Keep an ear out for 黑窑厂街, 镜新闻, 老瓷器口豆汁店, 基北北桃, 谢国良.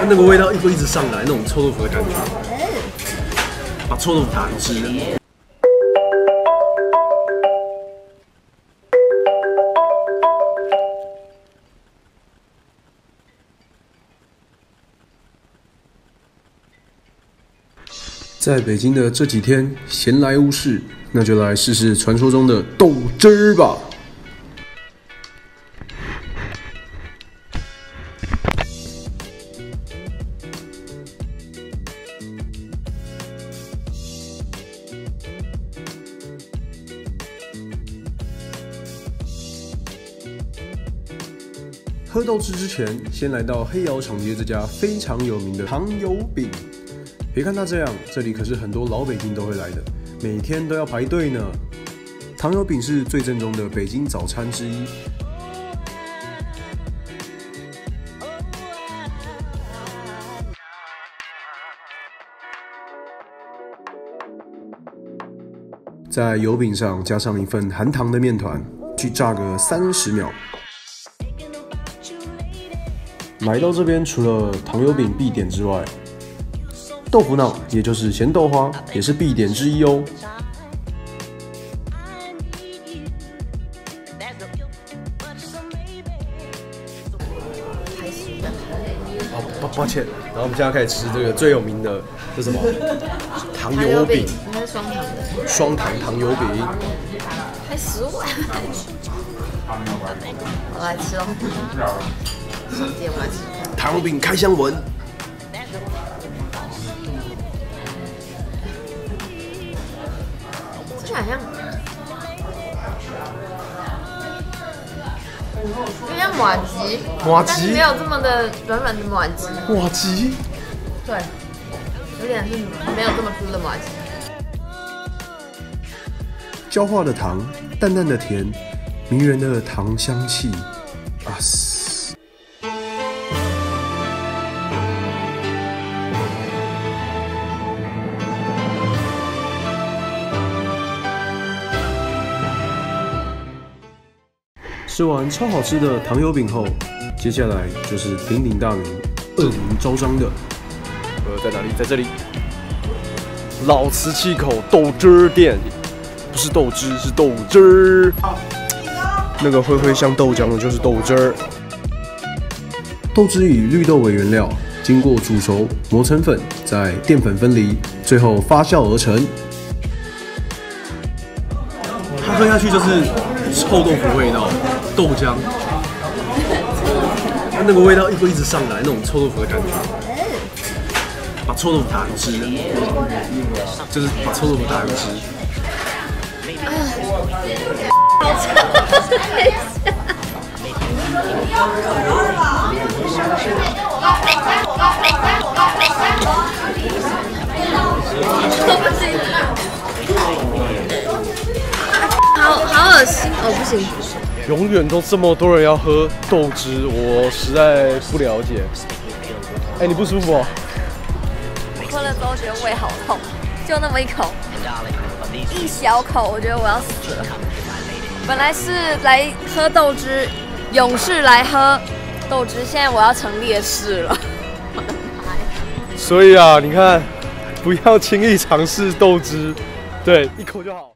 它那个味道会一直上来，那种臭豆腐的感觉，把臭豆腐打汁。在北京的这几天闲来无事，那就来试试传说中的豆汁吧。 喝豆汁之前，先来到黑窑厂街这家非常有名的糖油饼。别看它这样，这里可是很多老北京都会来的，每天都要排队呢。糖油饼是最正宗的北京早餐之一。在油饼上加上一份含糖的面团，去炸个30秒。 来到这边，除了糖油饼必点之外，豆腐脑也就是咸豆花也是必点之一哦。好，抱歉。然后我们现在开始吃这个最有名的，这是什么？糖油饼。它是双糖的。双糖糖油饼。还15块。我来吃哦。 糖油饼开箱文，这好像有点麻糬，但是没有这么的软软的麻糬。麻糬？对，有点是没有这么粗的麻糬。焦化的糖，淡淡的甜，迷人的糖香气，啊！ 吃完超好吃的糖油饼后，接下来就是鼎鼎大名、恶名昭彰的，在哪里？在这里，老瓷器口豆汁店，不是豆汁，是豆汁儿。那个灰灰像豆浆的，就是豆汁儿。豆汁以绿豆为原料，经过煮熟磨成粉，再淀粉分离，最后发酵而成。它喝下去就是臭豆腐味道。 豆浆，它那个味道会一直上来，那种臭豆腐的感觉，把臭豆腐打汁，就是把臭豆腐打汁。好恶心，不行。 永远都这么多人要喝豆汁，我实在不了解。哎，你不舒服哦？喝了之后觉得胃好痛，就那么一口，一小口，我觉得我要死了。本来是来喝豆汁，勇士来喝豆汁，现在我要成烈士了。所以啊，你看，不要轻易尝试豆汁，对，一口就好。